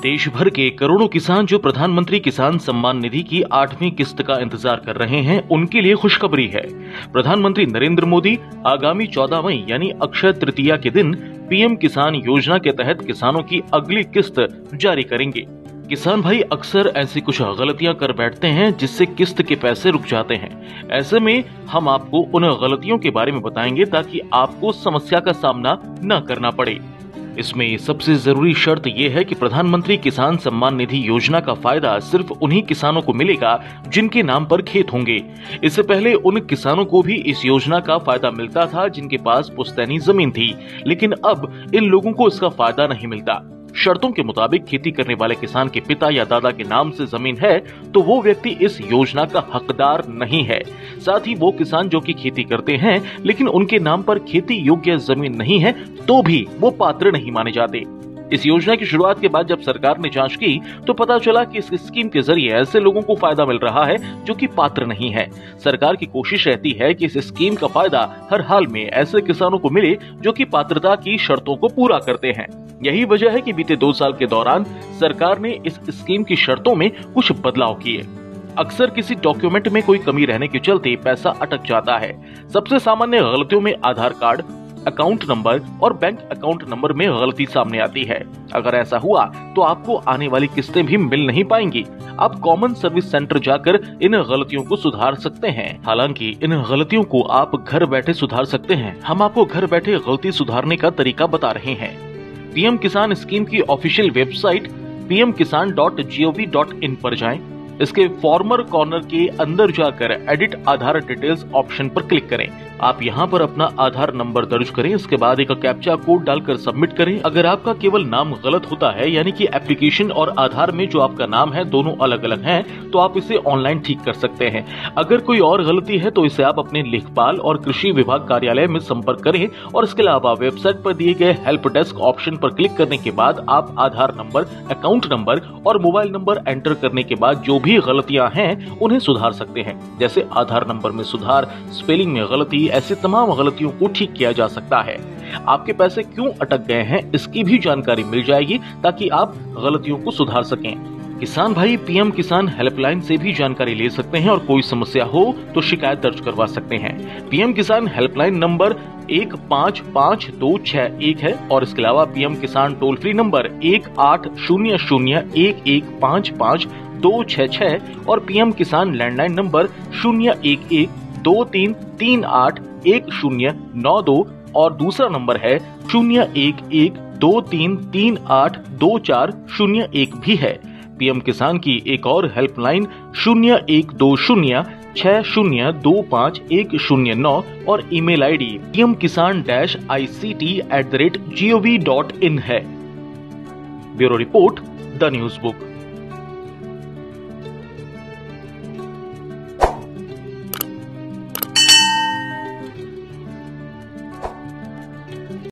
देश भर के करोड़ों किसान जो प्रधानमंत्री किसान सम्मान निधि की 8वीं किस्त का इंतजार कर रहे हैं, उनके लिए खुशखबरी है। प्रधानमंत्री नरेंद्र मोदी आगामी 14 मई यानी अक्षय तृतीया के दिन पीएम किसान योजना के तहत किसानों की अगली किस्त जारी करेंगे। किसान भाई अक्सर ऐसी कुछ गलतियां कर बैठते हैं जिससे किस्त के पैसे रुक जाते हैं। ऐसे में हम आपको उन गलतियों के बारे में बताएंगे ताकि आपको समस्या का सामना न करना पड़े। इसमें सबसे जरूरी शर्त यह है कि प्रधानमंत्री किसान सम्मान निधि योजना का फायदा सिर्फ उन्हीं किसानों को मिलेगा जिनके नाम पर खेत होंगे। इससे पहले उन किसानों को भी इस योजना का फायदा मिलता था जिनके पास पुश्तैनी जमीन थी, लेकिन अब इन लोगों को इसका फायदा नहीं मिलता। शर्तों के मुताबिक खेती करने वाले किसान के पिता या दादा के नाम से जमीन है तो वो व्यक्ति इस योजना का हकदार नहीं है। साथ ही वो किसान जो कि खेती करते हैं लेकिन उनके नाम पर खेती योग्य जमीन नहीं है तो भी वो पात्र नहीं माने जाते। इस योजना की शुरुआत के बाद जब सरकार ने जांच की तो पता चला कि इस स्कीम के जरिए ऐसे लोगों को फायदा मिल रहा है जो कि पात्र नहीं है। सरकार की कोशिश रहती है कि इस स्कीम का फायदा हर हाल में ऐसे किसानों को मिले जो कि पात्रता की शर्तों को पूरा करते हैं। यही वजह है कि बीते 2 साल के दौरान सरकार ने इस स्कीम की शर्तों में कुछ बदलाव किए। अक्सर किसी डॉक्यूमेंट में कोई कमी रहने के चलते पैसा अटक जाता है। सबसे सामान्य गलतियों में आधार कार्ड, अकाउंट नंबर और बैंक अकाउंट नंबर में गलती सामने आती है। अगर ऐसा हुआ तो आपको आने वाली किस्तें भी मिल नहीं पाएंगी। आप कॉमन सर्विस सेंटर जाकर इन गलतियों को सुधार सकते हैं। हालांकि इन गलतियों को आप घर बैठे सुधार सकते हैं। हम आपको घर बैठे गलती सुधारने का तरीका बता रहे हैं। पीएम किसान स्कीम की ऑफिशियल वेबसाइट pmkisan.gov.in पर जाएं। इसके फॉर्मर कॉर्नर के अंदर जाकर एडिट आधार डिटेल्स ऑप्शन पर क्लिक करें। आप यहां पर अपना आधार नंबर दर्ज करें। इसके बाद एक कैप्चा कोड डालकर सबमिट करें। अगर आपका केवल नाम गलत होता है, यानी कि एप्लीकेशन और आधार में जो आपका नाम है दोनों अलग अलग हैं, तो आप इसे ऑनलाइन ठीक कर सकते हैं। अगर कोई और गलती है तो इसे आप अपने लेखपाल और कृषि विभाग कार्यालय में संपर्क करें। और इसके अलावा वेबसाइट पर दिए गए हेल्प डेस्क ऑप्शन पर क्लिक करने के बाद आप आधार नंबर, अकाउंट नंबर और मोबाइल नंबर एंटर करने के बाद जो भी गलतियां हैं उन्हें सुधार सकते हैं। जैसे आधार नंबर में सुधार, स्पेलिंग में गलती, ऐसी तमाम गलतियों को ठीक किया जा सकता है। आपके पैसे क्यों अटक गए हैं इसकी भी जानकारी मिल जाएगी ताकि आप गलतियों को सुधार सकें। किसान भाई पीएम किसान हेल्पलाइन से भी जानकारी ले सकते हैं और कोई समस्या हो तो शिकायत दर्ज करवा सकते हैं। पीएम किसान हेल्पलाइन नंबर 155261 है और इसके अलावा पीएम किसान टोल फ्री नंबर 18001155 266 और पीएम किसान लैंडलाइन नंबर 01123381092 और दूसरा नंबर है 01123382401 भी है। पीएम किसान की एक और हेल्पलाइन 01206025109 और ईमेल आईडी pmkisan-ict@gov.in है। Bureau report the news book.